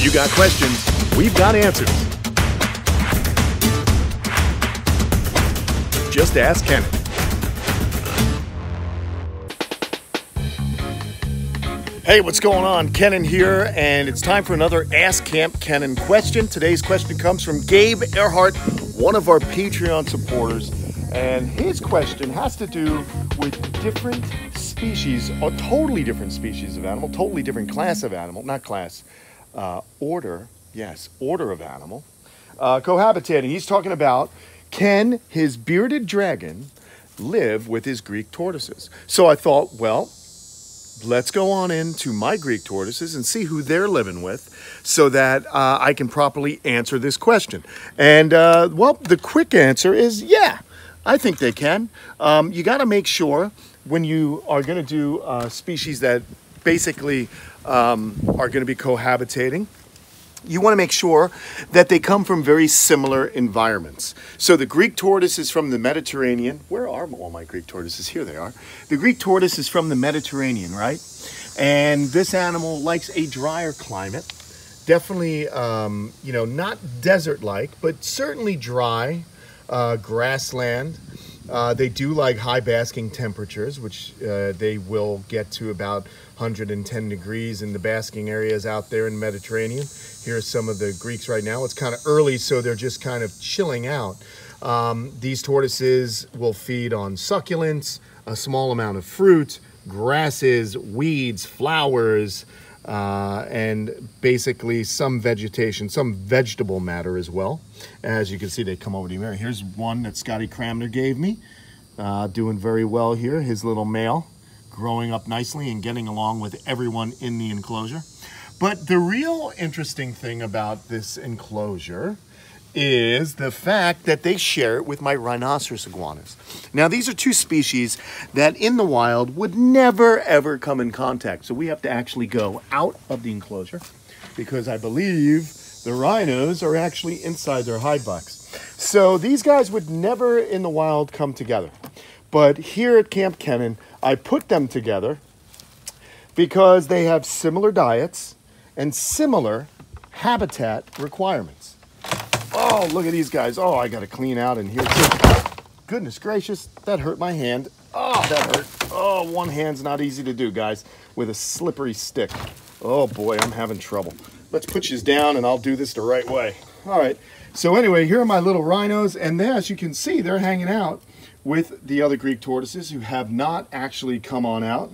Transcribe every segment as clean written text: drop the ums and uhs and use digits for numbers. You got questions, we've got answers. Just ask Kenneth. Hey, what's going on? Kenan here, and it's time for another Ask Kamp Kenan question. Today's question comes from Gabe Earhart, one of our Patreon supporters, and his question has to do with different species, a totally different species of animal, totally different class of animal, not class, order of animal, cohabitating. He's talking about, can his bearded dragon live with his Greek tortoises? So I thought, well, let's go on into my Greek tortoises and see who they're living with so that I can properly answer this question. And, well, the quick answer is, yeah, I think they can. You got to make sure when you are going to do species that basically are going to be cohabitating, you want to make sure that they come from very similar environments. So the Greek tortoise is from the Mediterranean. Where are all my Greek tortoises? Here they are. The Greek tortoise is from the Mediterranean, right? And this animal likes a drier climate. Definitely, you know, not desert-like, but certainly dry grassland. They do like high basking temperatures, which they will get to about 110 degrees in the basking areas out there in the Mediterranean. Here are some of the Greeks right now. It's kind of early, so they're just kind of chilling out. These tortoises will feed on succulents, a small amount of fruit, grasses, weeds, flowers, and basically some vegetation, some vegetable matter as well. As you can see, they come over to me. Here's one that Scotty Kramer gave me. Doing very well here, his little male, growing up nicely and getting along with everyone in the enclosure. But the real interesting thing about this enclosure is the fact that they share it with my rhinoceros iguanas. Now, these are two species that in the wild would never, ever come in contact. So we have to actually go out of the enclosure because I believe the rhinos are actually inside their hide box. So these guys would never in the wild come together. But here at Kamp Kenan, I put them together because they have similar diets and similar habitat requirements. Oh, look at these guys. Oh, I got to clean out in here too. Goodness gracious, that hurt my hand. Oh, that hurt. Oh, one hand's not easy to do, guys, with a slippery stick. Oh boy, I'm having trouble. Let's put you down and I'll do this the right way. All right. So anyway, here are my little rhinos. And then, as you can see, they're hanging out with the other Greek tortoises who have not actually come on out.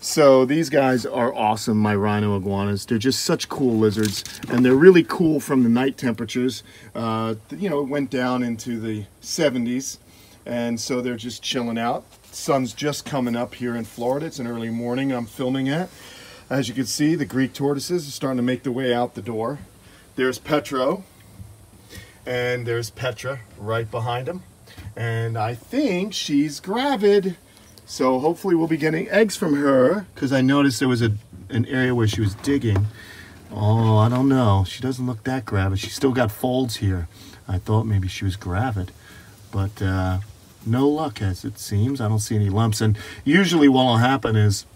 So these guys are awesome, my rhino iguanas. They're just such cool lizards, and they're really cool from the night temperatures. You know, it went down into the 70s, and so they're just chilling out. Sun's just coming up here in Florida. It's an early morning I'm filming at. As you can see, the Greek tortoises are starting to make their way out the door. There's Petro, and there's Petra right behind him. And I think she's gravid. So hopefully we'll be getting eggs from her, because I noticed there was an area where she was digging. Oh, I don't know. She doesn't look that gravid. She's still got folds here. I thought maybe she was gravid, but no luck as it seems. I don't see any lumps. And usually what will happen is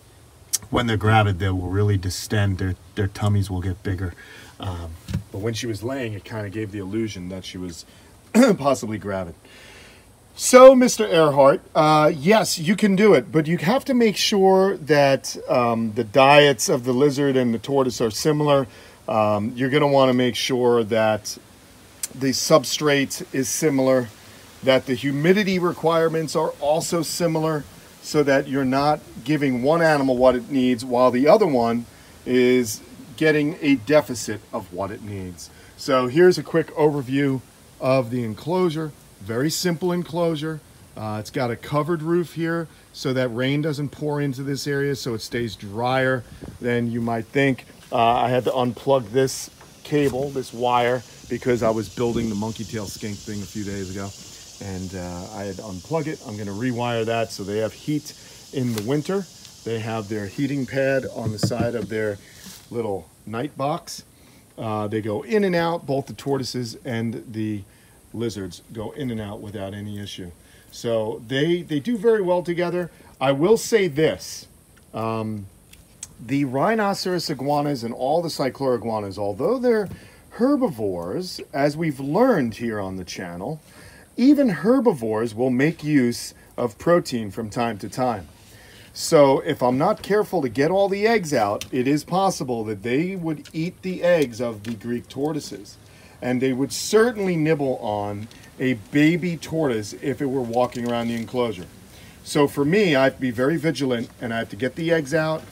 when they're gravid, they will really distend. Their tummies will get bigger. But when she was laying, it kind of gave the illusion that she was possibly gravid. So, Mr. Earhart, yes, you can do it, but you have to make sure that the diets of the lizard and the tortoise are similar. You're going to want to make sure that the substrate is similar, that the humidity requirements are also similar, so that you're not giving one animal what it needs while the other one is getting a deficit of what it needs. So here's a quick overview of the enclosure. Very simple enclosure. It's got a covered roof here so that rain doesn't pour into this area, so it stays drier than you might think. I had to unplug this cable, this wire, because I was building the monkey tail skink thing a few days ago, and I had to unplug it. I'm going to rewire that so they have heat in the winter. They have their heating pad on the side of their little night box. They go in and out, both the tortoises and the lizards go in and out without any issue. So they do very well together. I will say this, the rhinoceros iguanas and all the cycloriguanas, although they're herbivores, as we've learned here on the channel, even herbivores will make use of protein from time to time. So if I'm not careful to get all the eggs out, it is possible that they would eat the eggs of the Greek tortoises. And they would certainly nibble on a baby tortoise if it were walking around the enclosure. So for me, I have to be very vigilant, and I have to get the eggs out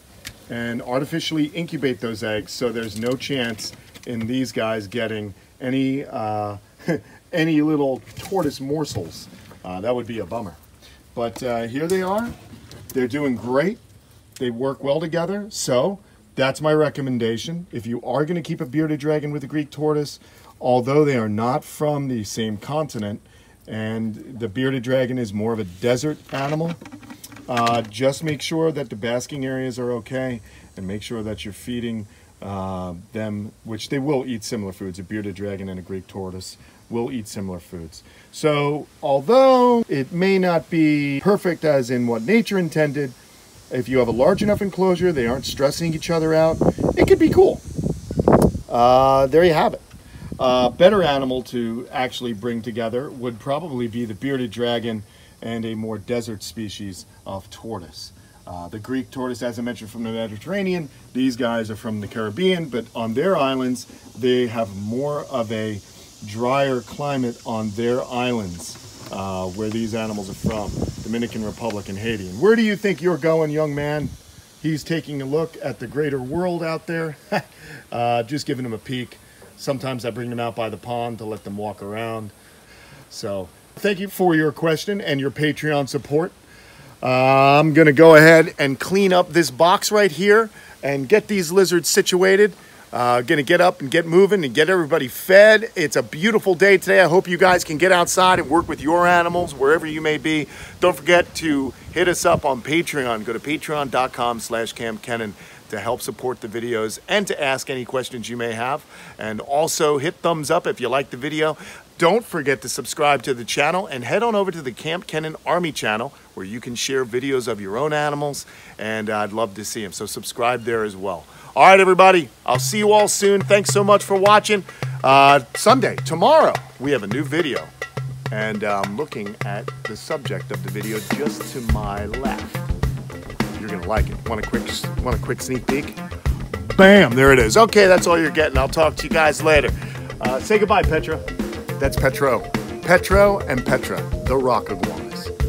and artificially incubate those eggs so there's no chance in these guys getting any any little tortoise morsels. That would be a bummer. But here they are. They're doing great. They work well together. So that's my recommendation. If you are going to keep a bearded dragon with a Greek tortoise, although they are not from the same continent, and the bearded dragon is more of a desert animal, just make sure that the basking areas are okay, and make sure that you're feeding them, which they will eat similar foods. A bearded dragon and a Greek tortoise will eat similar foods. So although it may not be perfect as in what nature intended, if you have a large enough enclosure, they aren't stressing each other out, it could be cool. There you have it. Better animal to actually bring together would probably be the bearded dragon and a more desert species of tortoise. The Greek tortoise, as I mentioned, from the Mediterranean. These guys are from the Caribbean, but on their islands, they have more of a drier climate on their islands where these animals are from, Dominican Republic and Haiti. And where do you think you're going, young man? He's taking a look at the greater world out there. Just giving him a peek. Sometimes I bring them out by the pond to let them walk around. So thank you for your question and your Patreon support. I'm gonna go ahead and clean up this box right here and get these lizards situated. Gonna get up and get moving and get everybody fed. It's a beautiful day today. I hope you guys can get outside and work with your animals wherever you may be. Don't forget to hit us up on Patreon. Go to patreon.com/Kamp Kenan to help support the videos and to ask any questions you may have. And also hit thumbs up if you like the video. Don't forget to subscribe to the channel and head on over to the Kamp Kenan Army channel where you can share videos of your own animals, and I'd love to see them. So subscribe there as well. All right, everybody, I'll see you all soon. Thanks so much for watching. Tomorrow, we have a new video, and I'm looking at the subject of the video just to my left. You're gonna like it. Want a quick sneak peek? Bam, there it is. Okay, that's all you're getting. I'll talk to you guys later. Say goodbye, Petra. That's Petro. Petro and Petra, the rock iguanas.